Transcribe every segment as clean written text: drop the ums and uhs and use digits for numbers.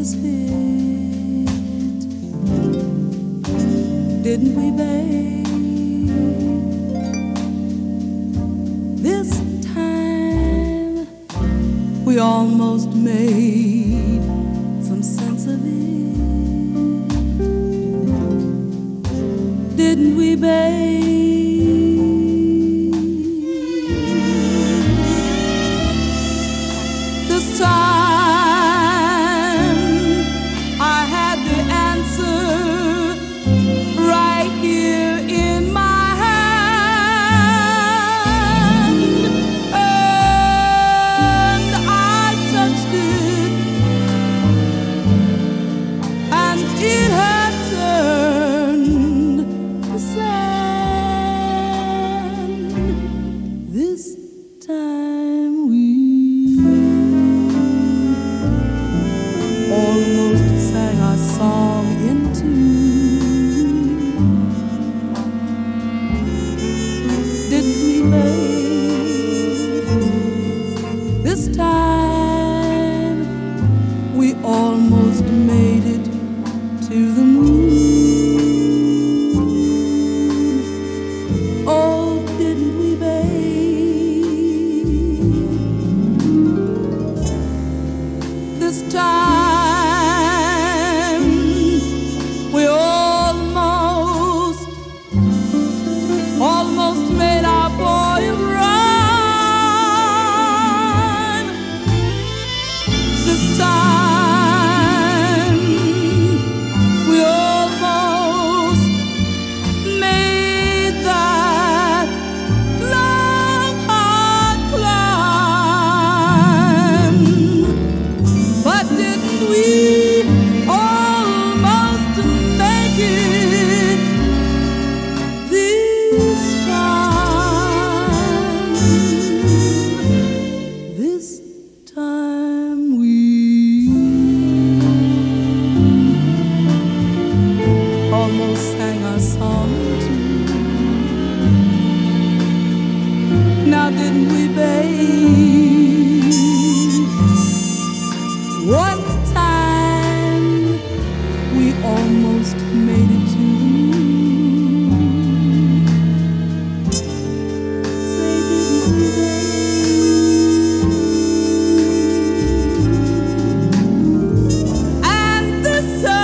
else's feet, didn't we, babe? This time we almost made some sense of it, didn't we, babe? This time we almost made it to the moon. Oh, didn't we, babe? This time. Didn't we, babe? One time we almost made it to the moon. Say, didn't we, babe? And this time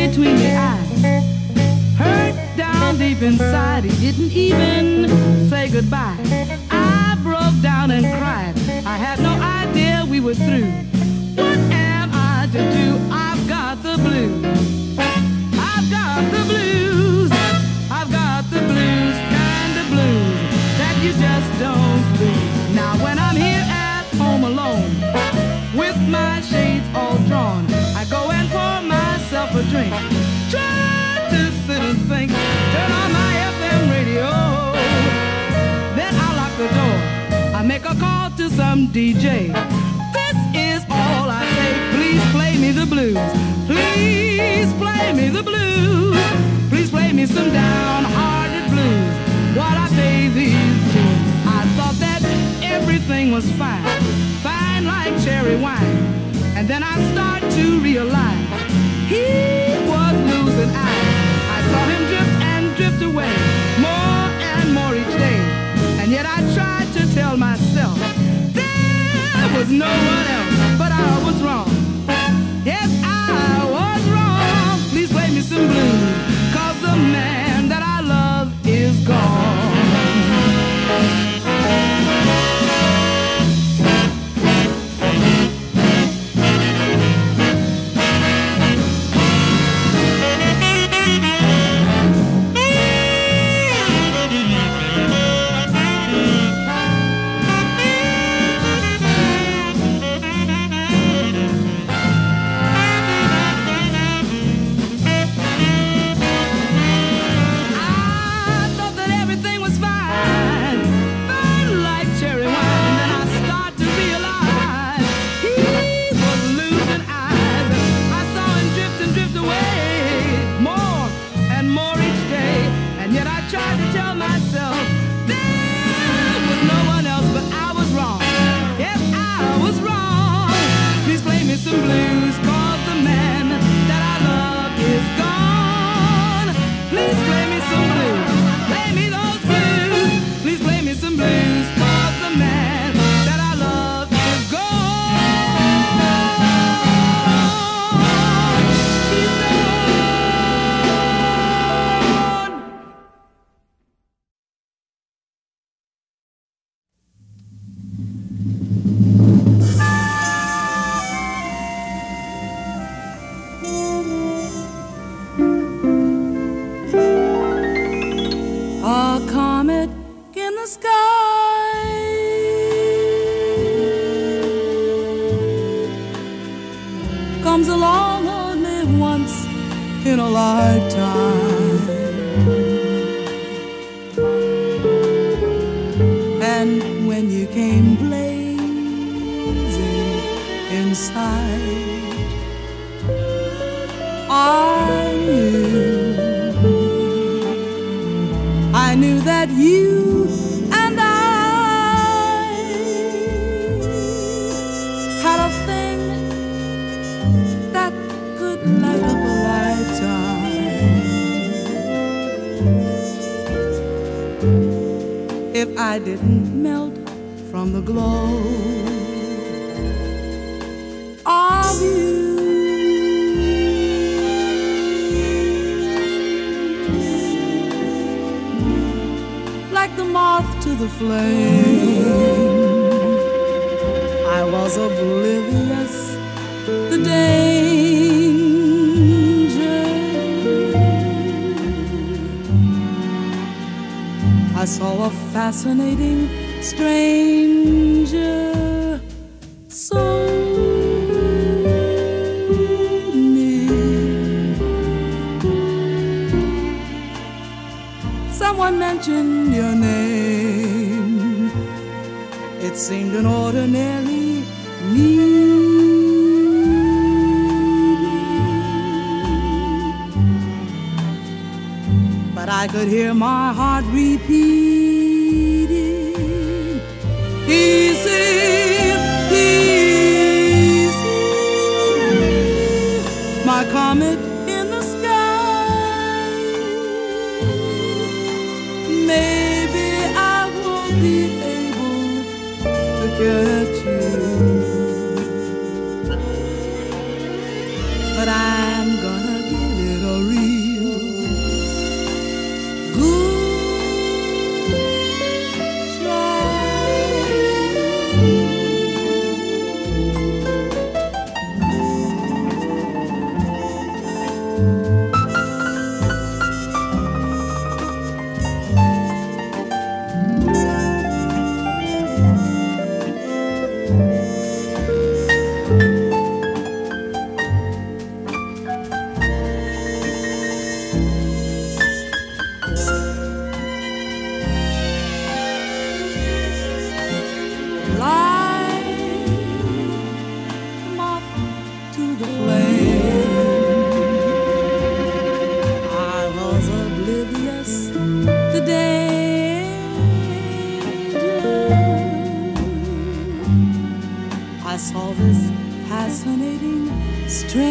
between the eyes, hurt down deep inside. He didn't even say goodbye. I broke down and cried. I had no idea we were through. What am I to do? I've got the blues. I've got the blues. I've got the blues, kind of blues that you just don't please. Now when I'm here at home alone, with my shades all drawn, I go and pour myself a drink, try to sit and think, turn on my FM radio, then I lock the door, I make a call to some DJ, this is all I say, please play me me the blues. Please play me the blues. Please play me some down-hearted blues. What a daisy's kiss. I thought that everything was fine, fine like cherry wine. And then I start to realize he was losing eyes. I saw him drift and drift away, more and more each day. And yet I tried to tell myself there was no one else, but I was wrong. Yes, I was wrong. Please play me some blues, 'cause the man that I love is gone.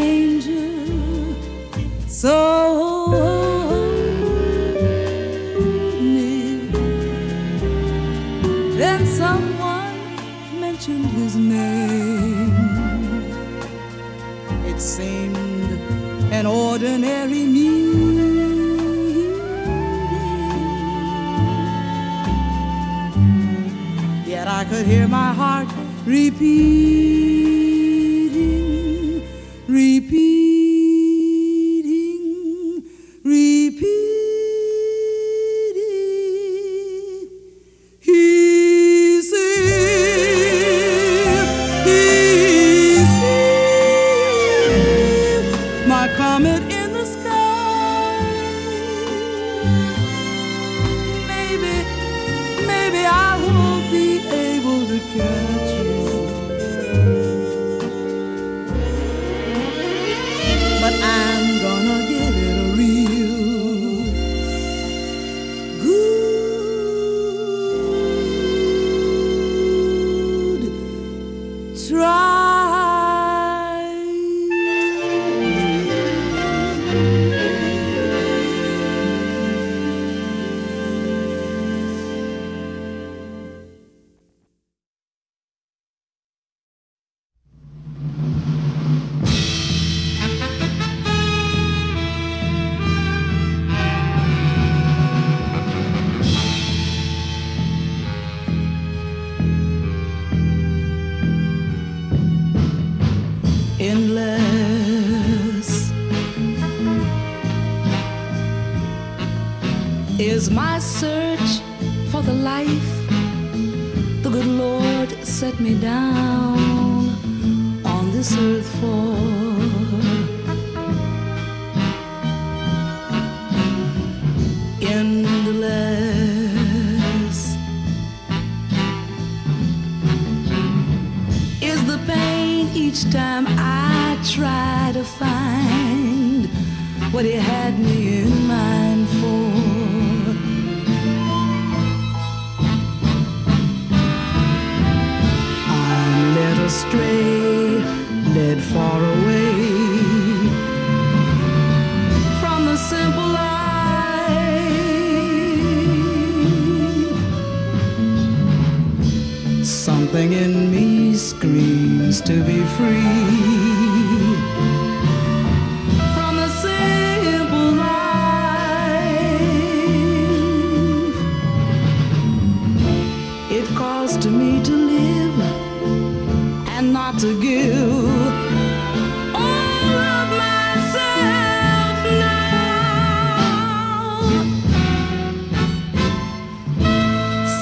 angel, so near. Then someone mentioned his name. It seemed an ordinary meeting, yet I could hear my heart repeating, repeating, repeating, he's here, my comet in the sky. Maybe I won't be able to catch you, but I'm gonna give it a real good try. Endless is my search for the life the good Lord set me down on this earth for. Endless is the pain each time I try to find what He had me in mind for. I'm led astray, led far away from the simple life. Something in me screams to be free. To me to live and not to give all of myself now,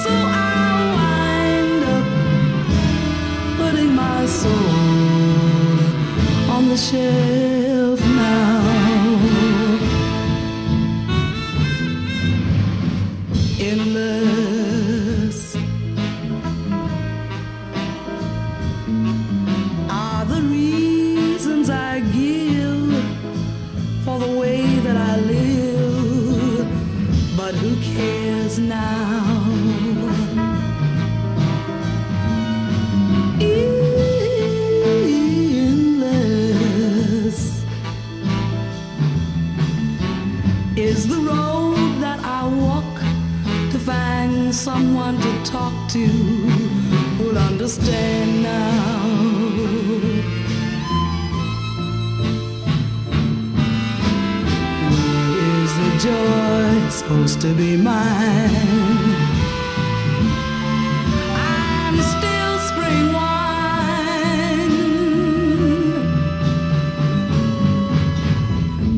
so I wind up putting my soul on the shelf now. Endless cares now. Endless is the road that I walk to find someone to talk to who'll understand now. Where is the joy supposed to be mine? I'm still spring wine.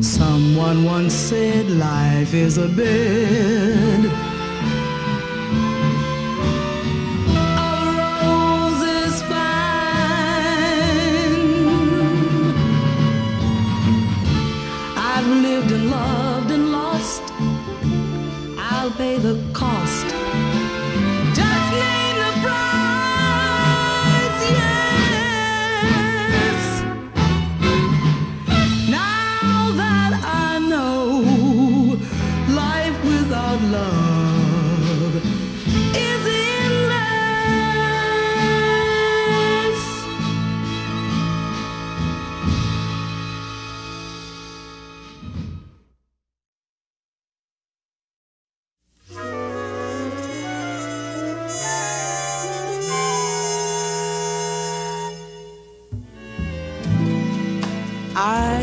Someone once said life is a bed of roses fine. I've lived and loved and lost, I'll pay the cost. Just name the price, yes. Now that I know life without love is endless.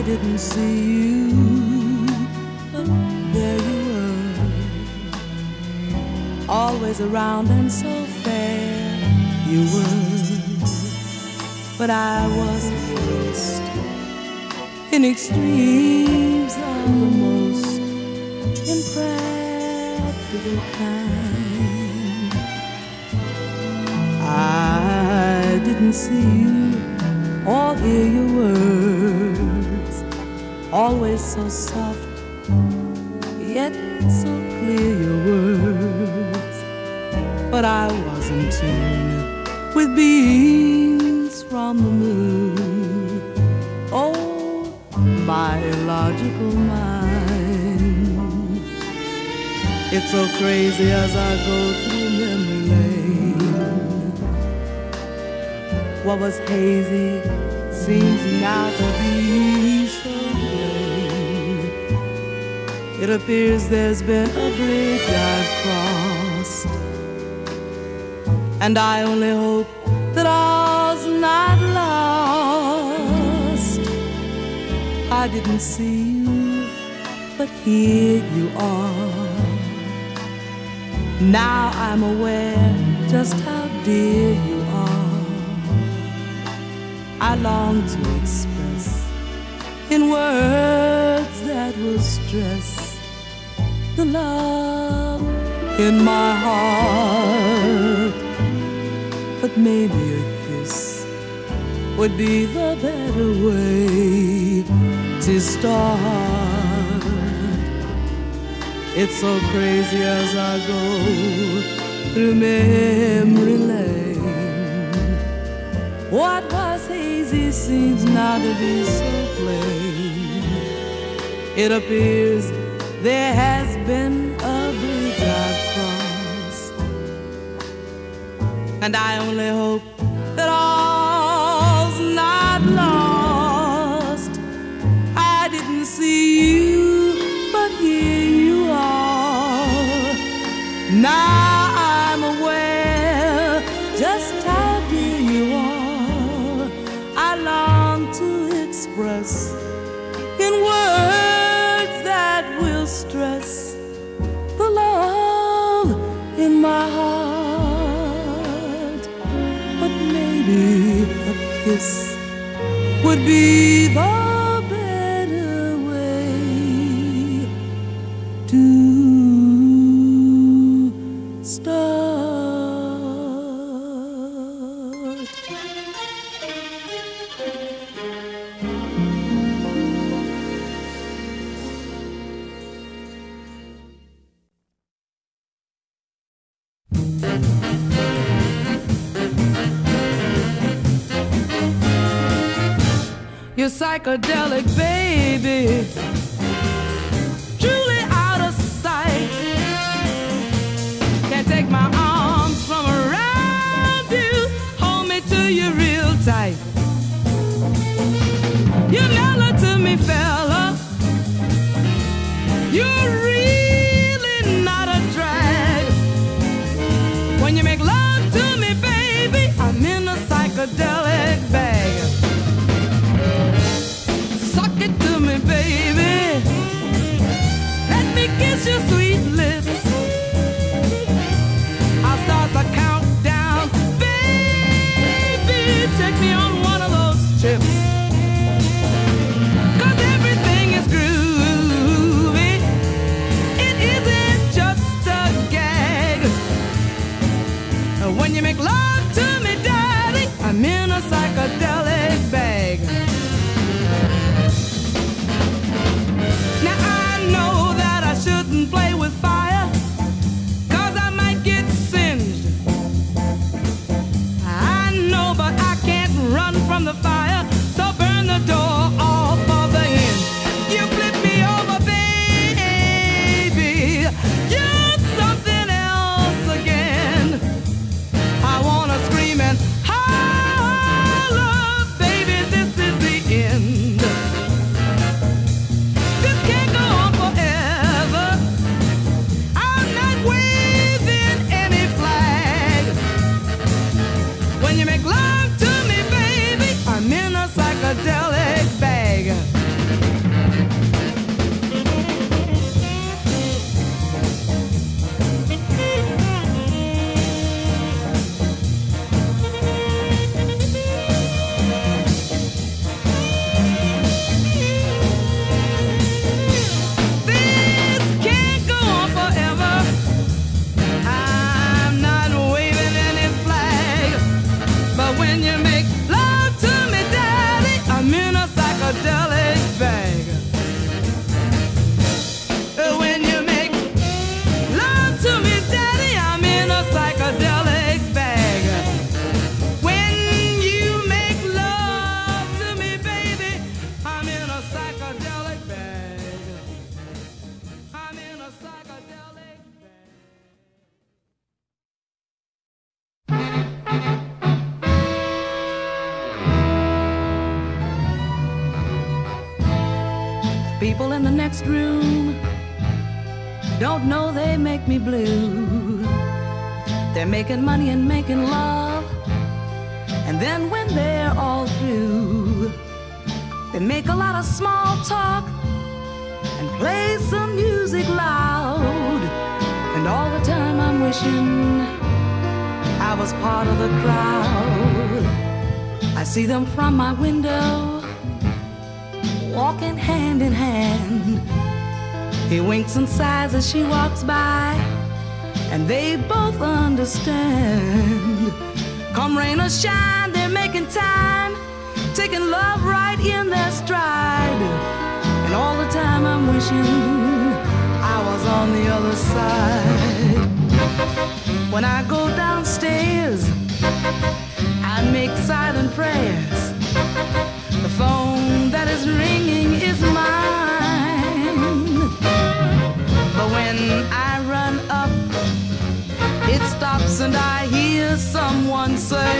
didn't see you, but there you were, always around and so fair you were. But I was lost in extremes of the most impractical kind. I didn't see you or hear your words, always so soft, yet so clear your words. But I was in tune with beings from the moon. Oh, my illogical mind, it's so crazy as I go through memory lane. What was hazy seems now to be so plain. It appears there's been a bridge I've crossed, and I only hope that all's not lost. I didn't see you, but here you are. Now I'm aware just how dear you are. I long to express in words that will stress the love in my heart. But maybe a kiss would be the better way to start. It's so crazy as I go through memory lane. What was hazy seems now to be so plain. It appears there has been a bridge I've crossed, and I only hope that all's not lost. See you, but here you are. Now I'm aware just how dear you are. I long to express in words that will stress the love in my heart. But maybe a kiss would be the psychedelic baby, truly out of sight. Can't take my arms from around you, hold me to you real tight. You mellow to me, fella, you're really not a drag. When you make love to me, baby, I'm in a psychedelic bag. Baby, let me kiss your sweet lips. I'll start the countdown. Baby, take me on one of those trips, 'cause everything is groovy. It isn't just a gag. When you make love to me, daddy, I'm in a psychedelic bag. psychedelic bag. I'm in a psychedelic bag. People in the next room don't know they make me blue. They're making money and making love, and then when they're all through, they make a lot of small talk and play some music loud. And all the time I'm wishing I was part of the crowd. I see them from my window, walking hand in hand. He winks and sighs as she walks by, and they both understand. Come rain or shine, they're making time, taking love right in their stride. And all the time I'm wishing I was on the other side. When I go downstairs, I make silent prayers. The phone that is ringing is mine. But when I run up, it stops and I hear someone say,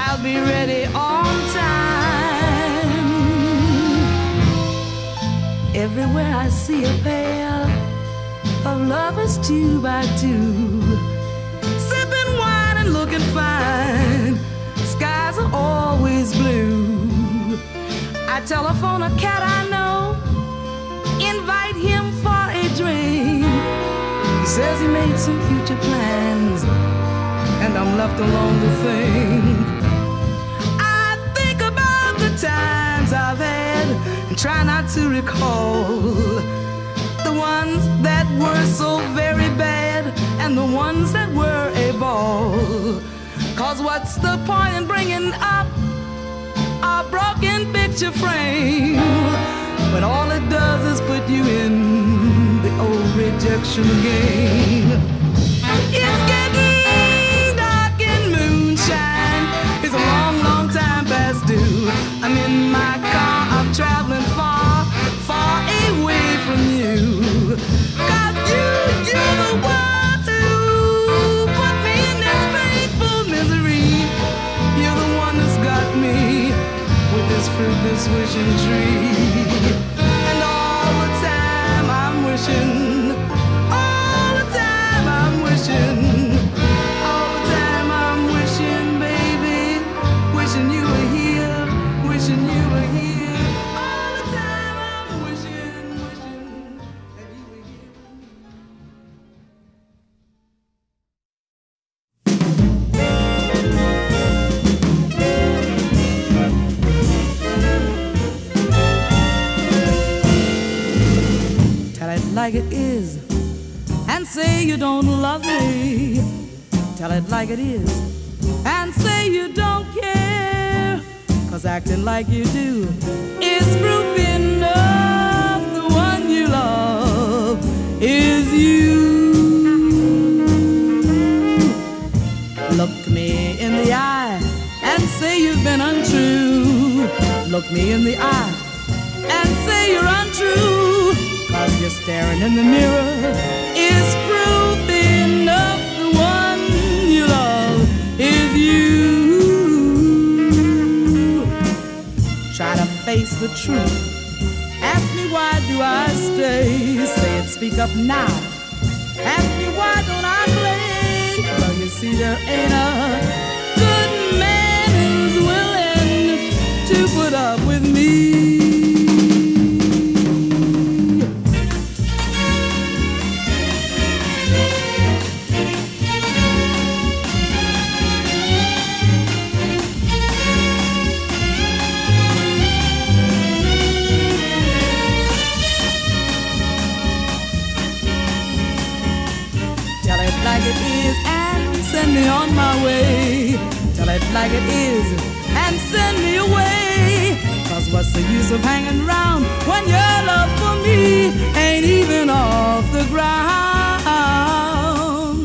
I'll be ready on time. Everywhere I see a pair of lovers 2 by 2, sipping wine and looking fine. Skies are always blue. I telephone a cat I know, invite him for a drink. He says he made some future plans, and I'm left alone to think. I think about the times I've had and try not to recall the ones that were so very bad and the ones that were a ball. 'Cause what's the point in bringing up a broken picture frame when all it does is put you in the old rejection game? It's getting I'm in my car, I'm traveling far, far away from you. 'Cause you're the one who put me in this painful misery. You're the one that's got me with this fruitless wishing tree. And all the time I'm wishing, all the time I'm wishing. Like it is, and say you don't love me. Tell it like it is, and say you don't care. 'Cause acting like you do is proof enough the one you love is you. Look me in the eye and say you've been untrue. Look me in the eye and say you're untrue. 'Cause you're staring in the mirror is proof enough the one you love is you. Try to face the truth. Ask me why do I stay? Say it, speak up now. Ask me why don't I play? Well, you see there ain't a good man who's willing to put up with me. Send me on my way. Tell it like it is and send me away. 'Cause what's the use of hanging around when your love for me ain't even off the ground?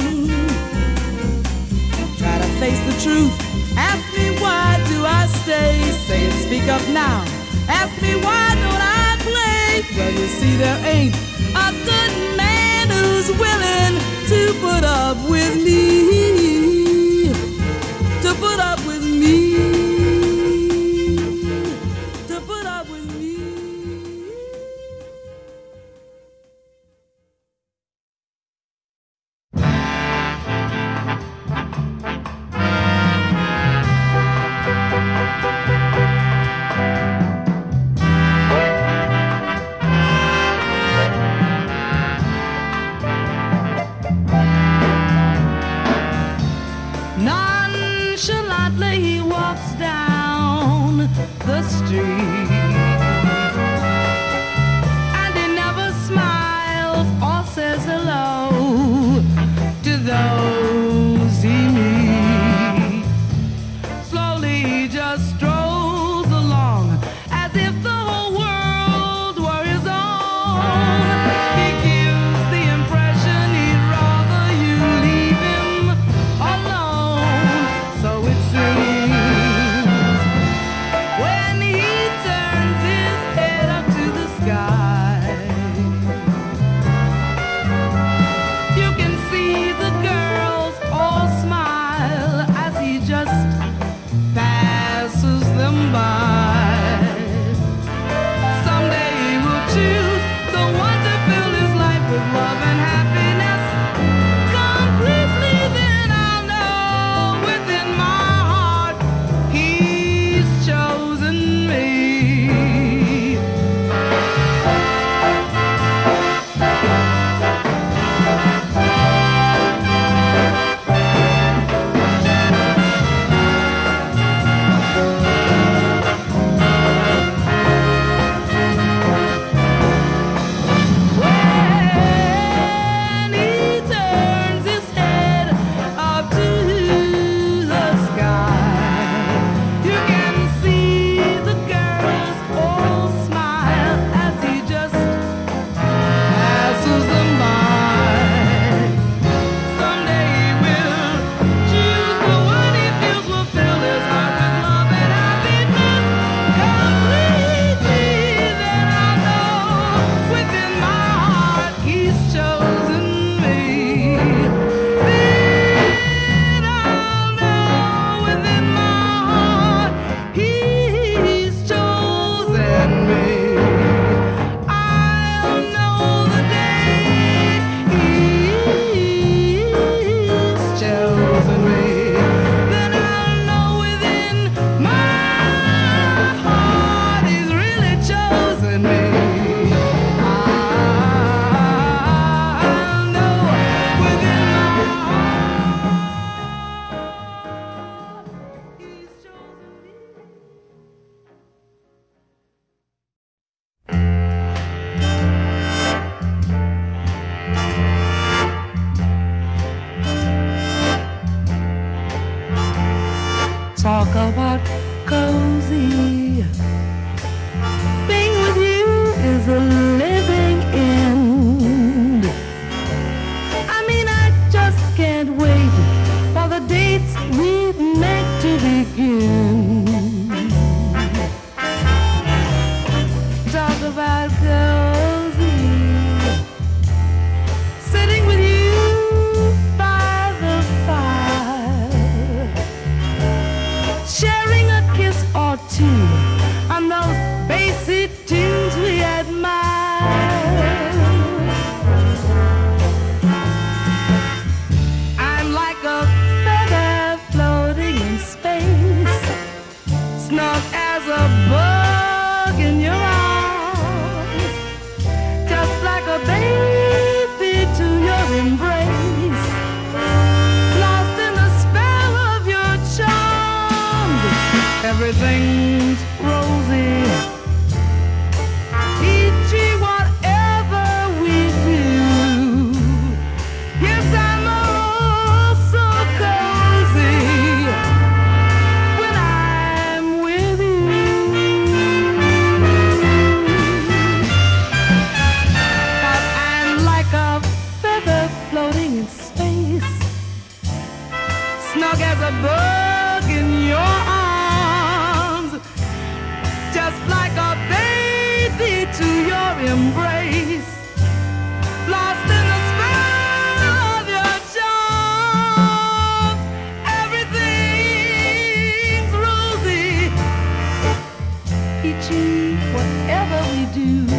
Try to face the truth. Ask me why do I stay? Say it, speak up now. Ask me why don't I play? Well, you see, there ain't a good man who's willing to put up with me, to put up with me. Everything's rosy. to your embrace, lost in the spell of your charms. Everything's rosy, peachy, whatever we do.